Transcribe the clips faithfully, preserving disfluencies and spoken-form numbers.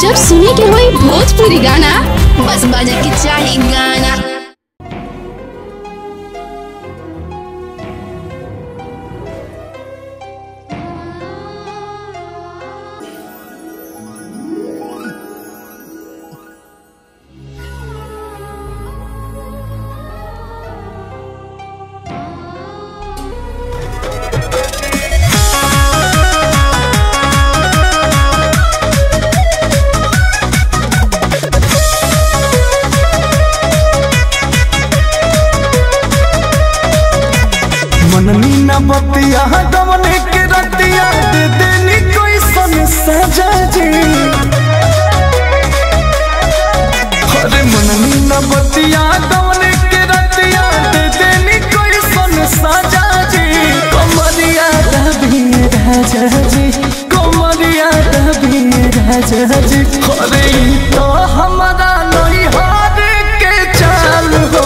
जब सुने के होई भोजपुरी गाना बस बाजे के चाही गाना। मीना बतिया दमने के रतिया दे देनी कोई सन सजा जी। अरे मन मीना बतिया दमने के रतिया दे देनी कोई सन सजा जी। कमरिया दबी ए राजा जी, कमरिया दबी ए राजा जी। अरे तो हमारा नैहर के चाल हो,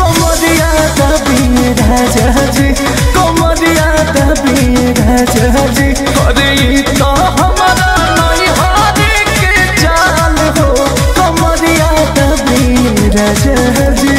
कमरिया दबी ए राजा जी, कमरिया दबी ए राजा जी। अरे तो हमारा नैहर के चाल हो, कमरिया दबी ए राजा जी।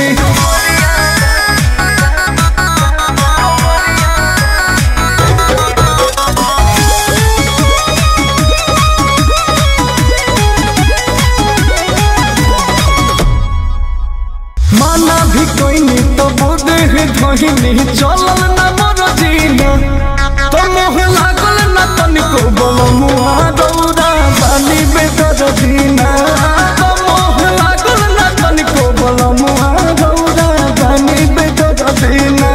माना भी कोई नहीं तो बोले है धोहिनी चलल ना मरो जीना तो मोह लागल ना तनिको बोलो मुआ दौड़ा बानी बेदर जीना तो मोह लागल ना तनिको बोलो मुआ दौड़ा बानी बेदर जीना।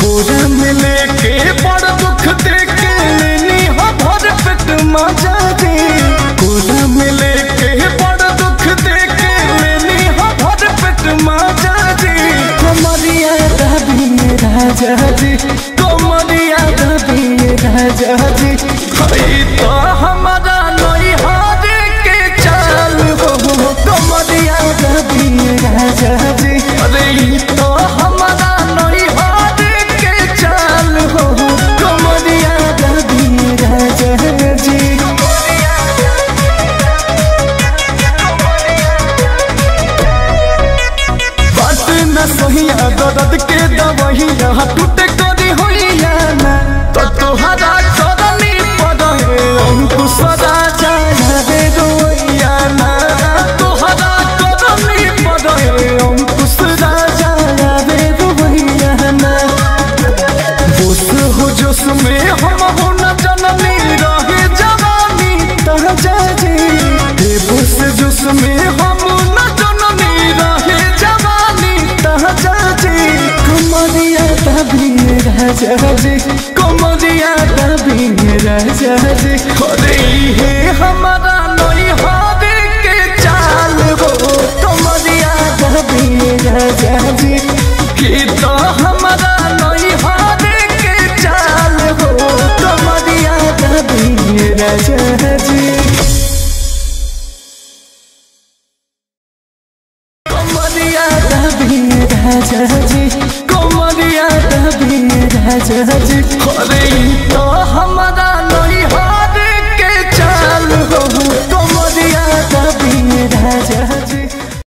पूरा मिले के बड़ दुख देखे लेनी हो भर पेट मजा जी। पूरा मिले के बड़ दुख देखे कमरिया दबी ए राजा जी, कमरिया दबी ए राजा जी। तो हमारा नैहर के चाल हो, कमरिया दबी ए राजा जी। अरे तो हमारा नैहर के चाल हो, कमरिया दबी ए राजा जी। सोहिया दर्द के दवहिया टूटे करी होइया ना तो तोहरा करनी पड़े अंकुश राजा रे रोइया ना तोहरा करनी पड़े अंकुश राजा रे रोइया ना। जोश हो जोश में हम हो न जननी रहे जवानी ताजा जी। जोश जोश में हम न जननी रहे राजा जी, कमरिया दबी ए राजा जी, कमरिया दबी ए राजा जी। अरे हे हमारा नैहर के चाल हो, कमरिया दबी ए राजा जी। कि तो हमारा नैहर के चाल हो, कमरिया दबी ए राजा जी। कमरिया दबी ए राजा जी, कमरिया दबी ए राजा जी। अरे तो